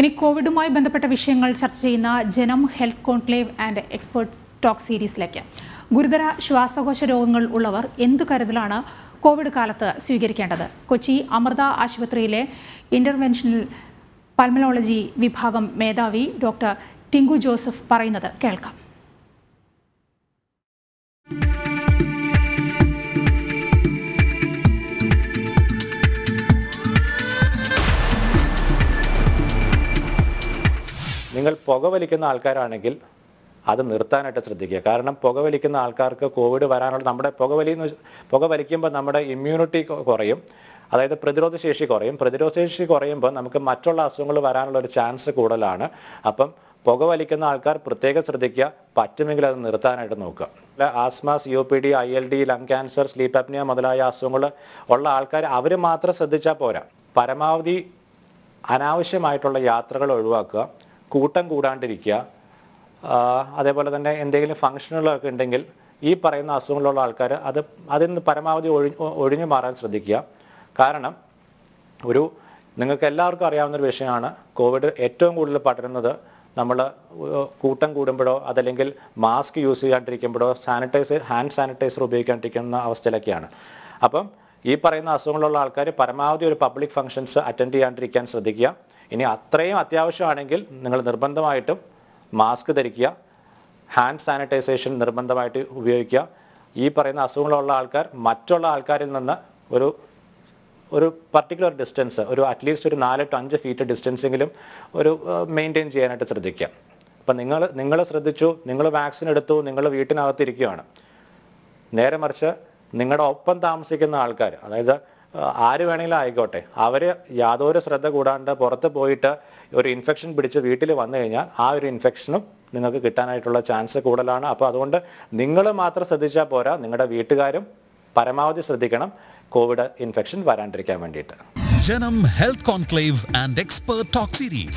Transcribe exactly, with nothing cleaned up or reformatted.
ഇനി കോവിഡുമായി ബന്ധപ്പെട്ട വിഷയങ്ങൾ ചർച്ച ചെയ്യുന്ന ജനം health conclave and expert talk സീരീസിലേക്ക്. ഗുരുതര ശ്വാസകോശ രോഗങ്ങൾ ഉള്ളവർ എന്തു കരുതലാണ് കോവിഡ് കാലത്ത് സ്വീകരിക്കേണ്ടത്? കൊച്ചി അമൃത ആശുപത്രിയിലെ ഇൻ്റർവെൻഷണൽ പൾമനോളജി വിഭാഗം മേധാവി ഡോക്ടർ ടിങ്കു ജോസഫ് പറയുന്നത് കേൾക്കാം. നിങ്ങൾ പുകവലിക്കുന്ന ആൾക്കാരാണെങ്കിൽ അത് നിർത്താനായിട്ട് ശ്രദ്ധിക്കുക. കാരണം പുകവലിക്കുന്ന ആൾക്കാർക്ക് കോവിഡ് വരാനുള്ള നമ്മുടെ പുകവലി പുകവലിക്കുമ്പോൾ നമ്മുടെ ഇമ്മ്യൂണിറ്റി കുറയും, അതായത് പ്രതിരോധ ശേഷി കുറയും. പ്രതിരോധ ശേഷി കുറയുമ്പോൾ നമുക്ക് മറ്റുള്ള അസുഖങ്ങൾ വരാനുള്ള ഒരു ചാൻസ് കൂടുതലാണ്. അപ്പം പുകവലിക്കുന്ന ആൾക്കാർ പ്രത്യേകം ശ്രദ്ധിക്കുക, പറ്റുമെങ്കിൽ അത് നിർത്താനായിട്ട് നോക്കുക. Asthma, C O P D, I L D, lung cancer, sleep apnoea മുതലായ അസുഖങ്ങൾ ഉള്ള ആൾക്കാർ അവർ മാത്രം ശ്രദ്ധിച്ചാൽ പോരാ. പരമാവധി അനാവശ്യമായിട്ടുള്ള യാത്രകൾ ഒഴിവാക്കുക, കൂട്ടം കൂടാണ്ടിരിക്കുക, അതേപോലെ തന്നെ എന്തെങ്കിലും ഫംഗ്ഷനുകളൊക്കെ ഉണ്ടെങ്കിൽ ഈ പറയുന്ന അസുഖങ്ങളുള്ള ആൾക്കാർ അത് അതിൽ നിന്ന് പരമാവധി ഒഴി ഒഴിഞ്ഞു മാറാൻ ശ്രദ്ധിക്കുക. കാരണം ഒരു നിങ്ങൾക്ക് എല്ലാവർക്കും അറിയാവുന്നൊരു വിഷയമാണ്, കോവിഡ് ഏറ്റവും കൂടുതൽ പടരുന്നത് നമ്മൾ കൂട്ടം കൂടുമ്പോഴോ അതല്ലെങ്കിൽ മാസ്ക് യൂസ് ചെയ്യാണ്ടിരിക്കുമ്പോഴോ സാനിറ്റൈസർ ഹാൻഡ് സാനിറ്റൈസർ ഉപയോഗിക്കാണ്ടിരിക്കുന്ന അവസ്ഥയിലൊക്കെയാണ്. അപ്പം ഈ പറയുന്ന അസുഖങ്ങളുള്ള ആൾക്കാർ പരമാവധി ഒരു പബ്ലിക് ഫംഗ്ഷൻസ് അറ്റൻഡ് ചെയ്യാണ്ടിരിക്കാൻ ശ്രദ്ധിക്കുക. ഇനി അത്രയും അത്യാവശ്യമാണെങ്കിൽ നിങ്ങൾ നിർബന്ധമായിട്ടും മാസ്ക് ധരിക്കുക, ഹാൻഡ് സാനിറ്റൈസേഷൻ നിർബന്ധമായിട്ട് ഉപയോഗിക്കുക. ഈ പറയുന്ന അസുഖങ്ങളുള്ള ആൾക്കാർ മറ്റുള്ള ആൾക്കാരിൽ നിന്ന് ഒരു ഒരു പർട്ടിക്കുലർ ഡിസ്റ്റൻസ്, ഒരു അറ്റ്ലീസ്റ്റ് ഒരു നാല് ടു അഞ്ച് ഫീറ്റ് ഡിസ്റ്റൻസെങ്കിലും ഒരു മെയിൻറ്റെയിൻ ചെയ്യാനായിട്ട് ശ്രദ്ധിക്കുക. അപ്പം നിങ്ങൾ നിങ്ങൾ ശ്രദ്ധിച്ചു, നിങ്ങൾ വാക്സിൻ എടുത്തു, നിങ്ങൾ വീട്ടിനകത്തിരിക്കുകയാണ്. നേരെ മറിച്ച് നിങ്ങളുടെ ഒപ്പം താമസിക്കുന്ന ആൾക്കാർ, അതായത് ആര് വേണമെങ്കിലും ആയിക്കോട്ടെ, അവർ യാതൊരു ശ്രദ്ധ കൂടാണ്ട് പുറത്ത് പോയിട്ട് ഒരു ഇൻഫെക്ഷൻ പിടിച്ച് വീട്ടിൽ വന്നു കഴിഞ്ഞാൽ ആ ഒരു ഇൻഫെക്ഷനും നിങ്ങൾക്ക് കിട്ടാനായിട്ടുള്ള ചാൻസ് കൂടുതലാണ്. അപ്പോൾ അതുകൊണ്ട് നിങ്ങൾ മാത്രം ശ്രദ്ധിച്ചാൽ പോരാ, നിങ്ങളുടെ വീട്ടുകാരും പരമാവധി ശ്രദ്ധിക്കണം കോവിഡ് ഇൻഫെക്ഷൻ വരാണ്ടിരിക്കാൻ വേണ്ടിയിട്ട്. ജനം health conclave and expert talk series.